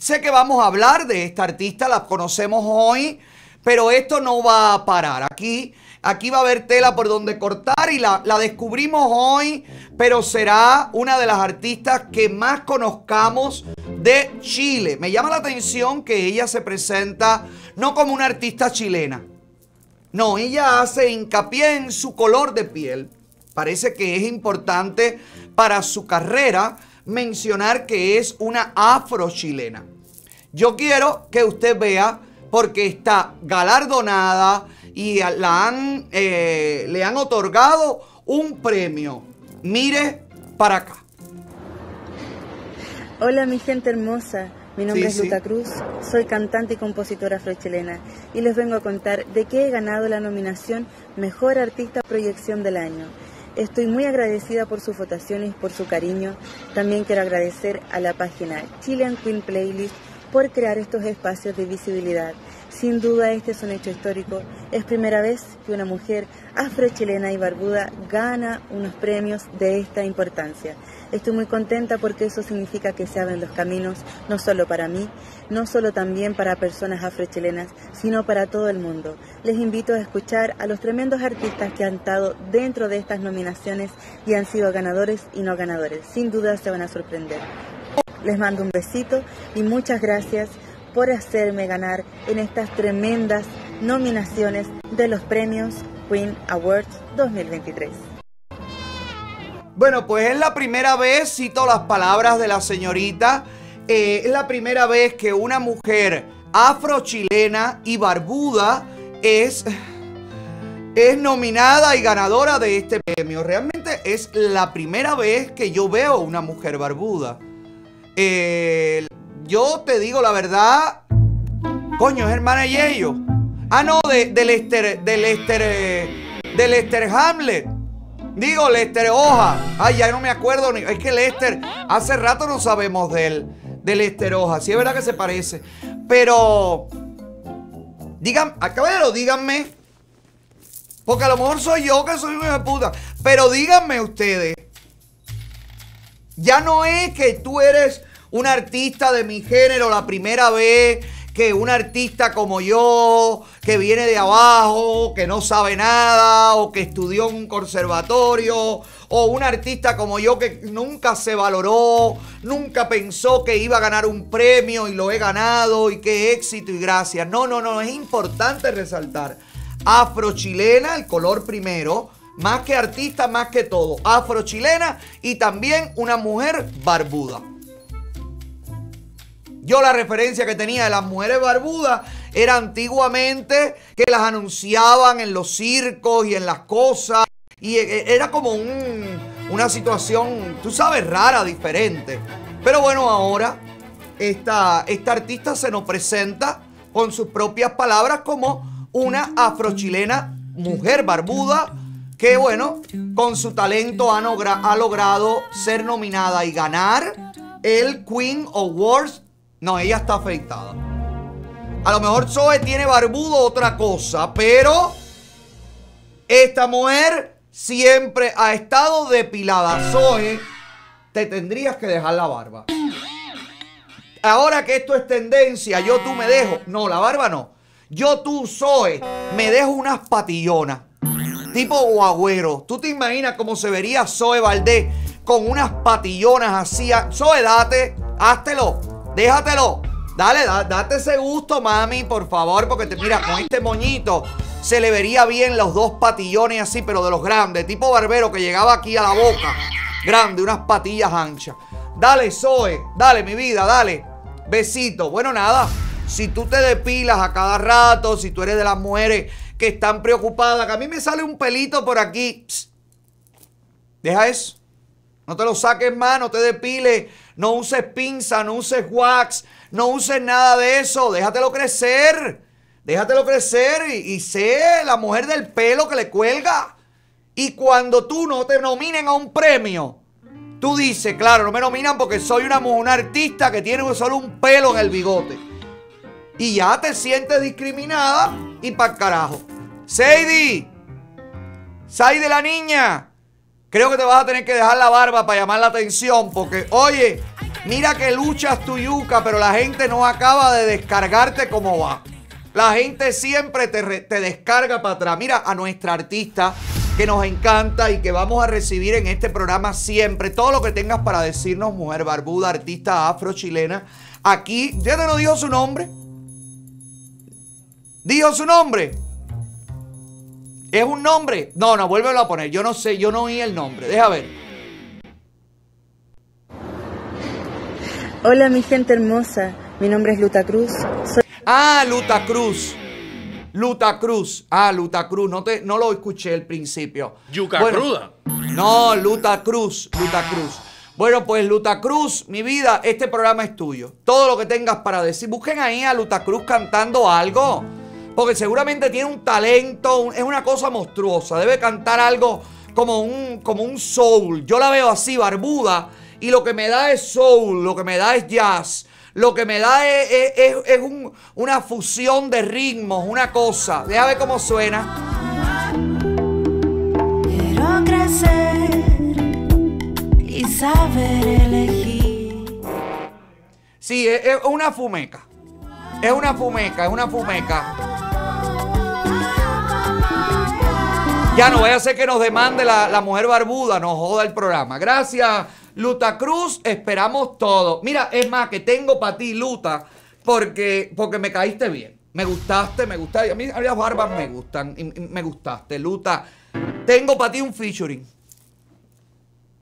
Sé que vamos a hablar de esta artista, la conocemos hoy, pero esto no va a parar. Aquí va a haber tela por donde cortar y la descubrimos hoy, pero será una de las artistas que más conozcamos de Chile. Me llama la atención que ella se presenta no como una artista chilena. No, ella hace hincapié en su color de piel. Parece que es importante para su carrera mencionar que es una afrochilena. Yo quiero que usted vea porque está galardonada y le han otorgado un premio. Mire para acá. Hola mi gente hermosa, mi nombre es Luta Cruz, soy cantante y compositora afrochilena y les vengo a contar de qué he ganado la nominación Mejor Artista Proyección del Año. Estoy muy agradecida por sus votaciones, por su cariño. También quiero agradecer a la página Chilean Queen Playlist por crear estos espacios de visibilidad. Sin duda este es un hecho histórico. Es primera vez que una mujer afrochilena y barbuda gana unos premios de esta importancia. Estoy muy contenta porque eso significa que se abren los caminos, no solo para mí, no solo también para personas afrochilenas, sino para todo el mundo. Les invito a escuchar a los tremendos artistas que han estado dentro de estas nominaciones y han sido ganadores y no ganadores. Sin duda se van a sorprender. Les mando un besito y muchas gracias por hacerme ganar en estas tremendas nominaciones de los premios Win Awards 2023. Bueno, pues es la primera vez, cito las palabras de la señorita, es la primera vez que una mujer afrochilena y barbuda es nominada y ganadora de este premio. Realmente es la primera vez que yo veo una mujer barbuda. Yo te digo la verdad, coño, es hermana y ellos. Ah, no, de Lester Hamlet. Digo, Lester Hoja. Ay, ya no me acuerdo. Es que Lester, hace rato no sabemos de él. De Lester Hoja. Sí, es verdad que se parece. Pero, díganme. Porque a lo mejor soy yo que soy un hijo de puta. Pero díganme ustedes. Ya no es que tú eres un artista de mi género la primera vez, que un artista como yo, que viene de abajo, que no sabe nada, o que estudió en un conservatorio, o un artista como yo que nunca se valoró, nunca pensó que iba a ganar un premio y lo he ganado, y qué éxito y gracias. No, no, no, es importante resaltar. Afrochilena, el color primero, más que artista, más que todo. Afrochilena y también una mujer barbuda. Yo la referencia que tenía de las mujeres barbudas era antiguamente que las anunciaban en los circos y en las cosas. Y era como una situación, tú sabes, rara, diferente. Pero bueno, ahora esta artista se nos presenta con sus propias palabras como una afrochilena mujer barbuda que, bueno, con su talento ha logrado ser nominada y ganar el Queen Awards. No, ella está afeitada. A lo mejor Zoe tiene barbudo otra cosa, pero esta mujer siempre ha estado depilada. Zoe, te tendrías que dejar la barba. Ahora que esto es tendencia, yo tú me dejo. No, la barba no. Yo tú, Zoe, me dejo unas patillonas. Tipo guagüero. ¿Tú te imaginas cómo se vería Zoe Valdés con unas patillonas así? Zoe, date, háztelo. Déjatelo, dale, date ese gusto, mami, por favor, porque mira, con este moñito se le vería bien los dos patillones así, pero de los grandes, tipo barbero que llegaba aquí a la boca, grande, unas patillas anchas. Dale, Zoe, dale, mi vida, dale, besito. Bueno, nada, si tú te depilas a cada rato, si tú eres de las mujeres que están preocupadas, que a mí me sale un pelito por aquí, psst, deja eso. No te lo saques más, no te depiles, no uses pinza, no uses wax, no uses nada de eso. Déjatelo crecer y sé la mujer del pelo que le cuelga. Y cuando tú no te nominen a un premio, tú dices, claro, no me nominan porque soy una artista que tiene solo un pelo en el bigote. Y ya te sientes discriminada y pa'l carajo. Sadie la niña. Creo que te vas a tener que dejar la barba para llamar la atención porque, oye, Mira que luchas tu yuca, pero la gente no acaba de descargarte como va. La gente siempre te descarga para atrás. Mira a nuestra artista que nos encanta y que vamos a recibir en este programa siempre. Todo lo que tengas para decirnos, mujer barbuda, artista afrochilena. Aquí, ya te lo dijo su nombre. ¿Dijo su nombre? ¿Es un nombre? No, no, vuélvelo a poner. Yo no sé, yo no oí el nombre. Deja ver. Hola, mi gente hermosa. Mi nombre es Luta Cruz. Luta Cruz. Luta Cruz. Luta Cruz. No lo escuché al principio. Yuca cruda. No, Luta Cruz. Luta Cruz. Bueno, pues Luta Cruz, mi vida, este programa es tuyo. Todo lo que tengas para decir. Busquen ahí a Luta Cruz cantando algo. Porque seguramente tiene un talento. Es una cosa monstruosa. Debe cantar algo como un soul. Yo la veo así, barbuda. Y lo que me da es soul, lo que me da es jazz, lo que me da es una fusión de ritmos, una cosa. Deja ver cómo suena. Quiero crecer y saber elegir. Sí, es una fumeca. Es una fumeca, es una fumeca. Ya no vaya a ser que nos demande la mujer barbuda, nos joda el programa. Gracias, Luta Cruz, esperamos todo. Mira, es más, que tengo para ti, Luta, porque me caíste bien. Me gustaste, me gustaste. A mí las barbas me gustan y me gustaste, Luta. Tengo para ti un featuring.